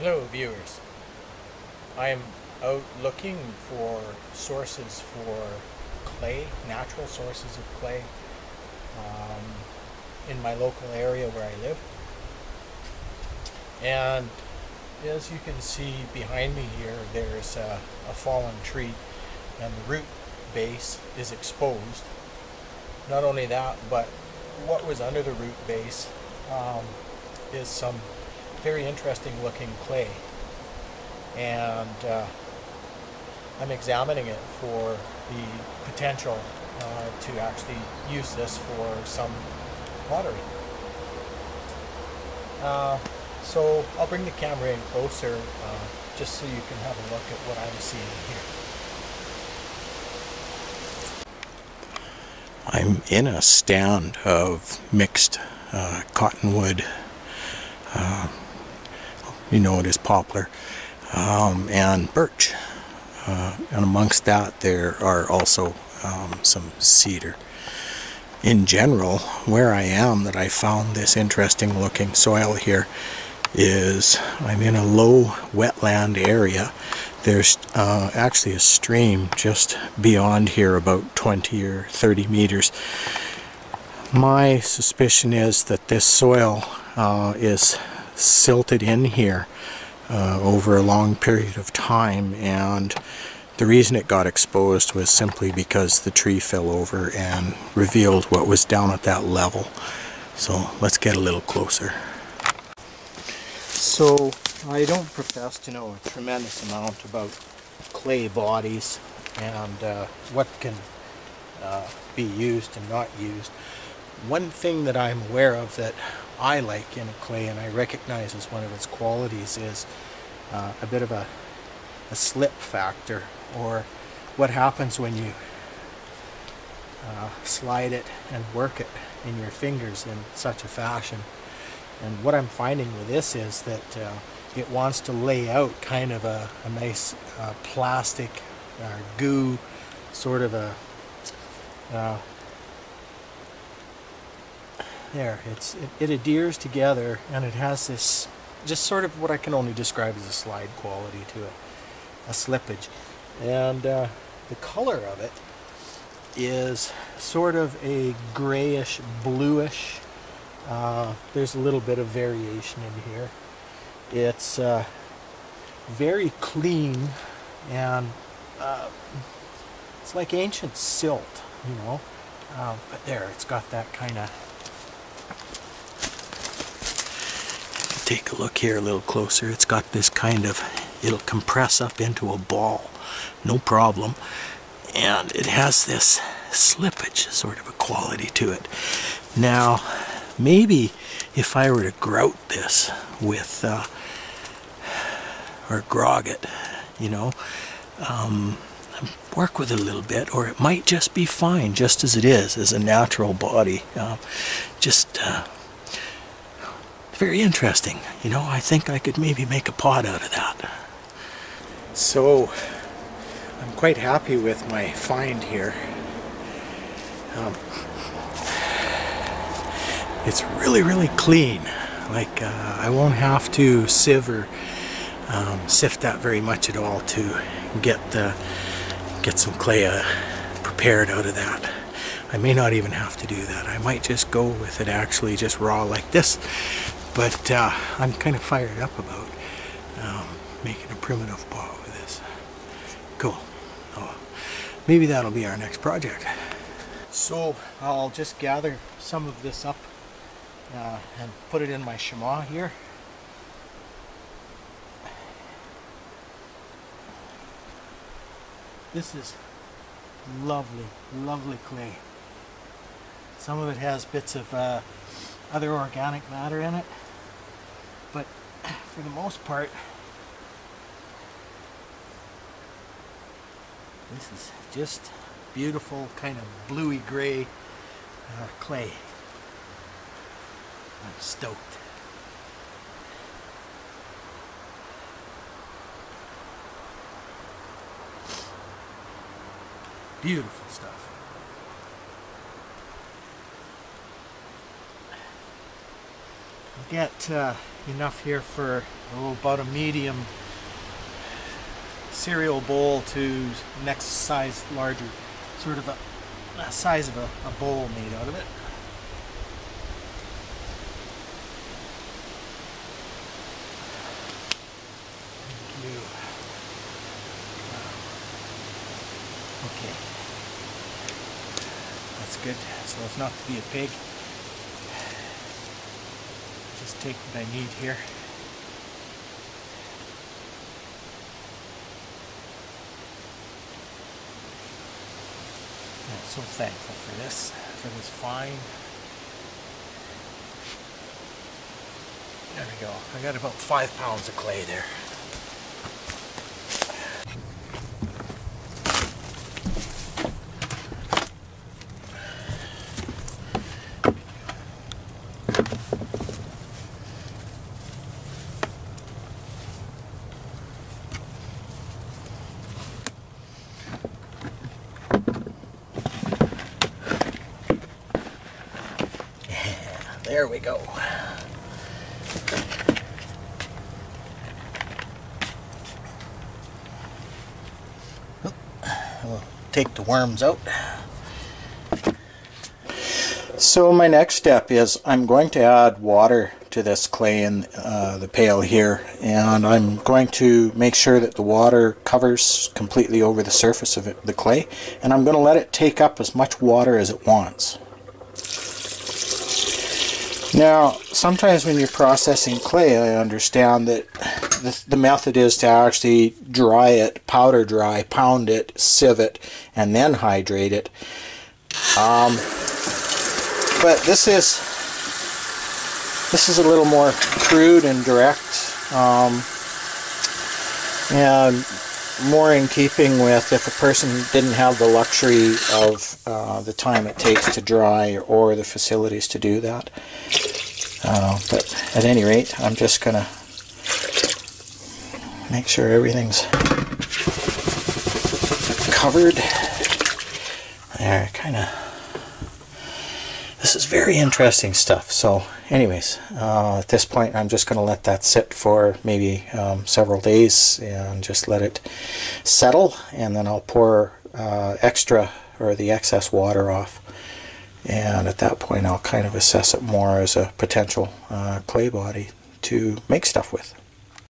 Hello, viewers. I am out looking for sources for clay, natural sources of clay, in my local area where I live. And as you can see behind me here, there's a fallen tree, and the root base is exposed. Not only that, but what was under the root base is some very interesting looking clay, and I'm examining it for the potential to actually use this for some pottery. So I'll bring the camera in closer just so you can have a look at what I'm seeing here. I'm in a stand of mixed cottonwood, you know it is poplar, and birch, and amongst that there are also some cedar. In general, where I am that I found this interesting looking soil here is I'm in a low wetland area. There's actually a stream just beyond here, about 20 or 30 meters. My suspicion is that this soil is silted in here over a long period of time, and the reason it got exposed was simply because the tree fell over and revealed what was down at that level. So let's get a little closer. So I don't profess to know a tremendous amount about clay bodies and what can be used and not used. One thing that I'm aware of that I like in a clay, and I recognize as one of its qualities, is a bit of a slip factor, or what happens when you slide it and work it in your fingers in such a fashion. And what I'm finding with this is that it wants to lay out kind of a nice plastic goo, sort of a there, it adheres together, and it has this just sort of what I can only describe as a slide quality to it, a slippage. And the color of it is sort of a grayish bluish. There's a little bit of variation in here. It's very clean, and it's like ancient silt, you know, but there, it's got that kind of, take a look here a little closer, it's got this kind of, it'll compress up into a ball, no problem, and it has this slippage sort of a quality to it. Now maybe if I were to grout this with or grog it, you know, work with it a little bit, or it might just be fine just as it is, as a natural body. Very interesting, you know. I think I could maybe make a pot out of that. So I'm quite happy with my find here. It's really clean, like I won't have to sieve or sift that very much at all to get some clay prepared out of that. I may not even have to do that. I might just go with it actually just raw like this, but I'm kind of fired up about making a primitive pot with this. Cool. Oh, maybe that'll be our next project. So I'll just gather some of this up and put it in my chamois here. This is lovely clay. Some of it has bits of other organic matter in it, but for the most part this is just beautiful kind of bluey gray clay. I'm stoked. Beautiful stuff. Get enough here for about a medium cereal bowl to next size larger, sort of a size of a bowl made out of it. Okay, that's good. So it's not to be a pig. Just take what I need here. I'm so thankful for this, find. There we go. I got about 5 pounds of clay there. There we go. We'll take the worms out. So my next step is I'm going to add water to this clay in the pail here, and I'm going to make sure that the water covers completely over the surface of the clay, and I'm going to let it take up as much water as it wants. Now, sometimes when you're processing clay, I understand that the method is to actually dry it, powder dry, pound it, sieve it, and then hydrate it. But this is a little more crude and direct, and more in keeping with if a person didn't have the luxury of the time it takes to dry or the facilities to do that. But at any rate, I'm just going to make sure everything's covered. There, kind of. This is very interesting stuff. So anyways, at this point I'm just going to let that sit for maybe several days and just let it settle, and then I'll pour the excess water off, and at that point I'll kind of assess it more as a potential clay body to make stuff with.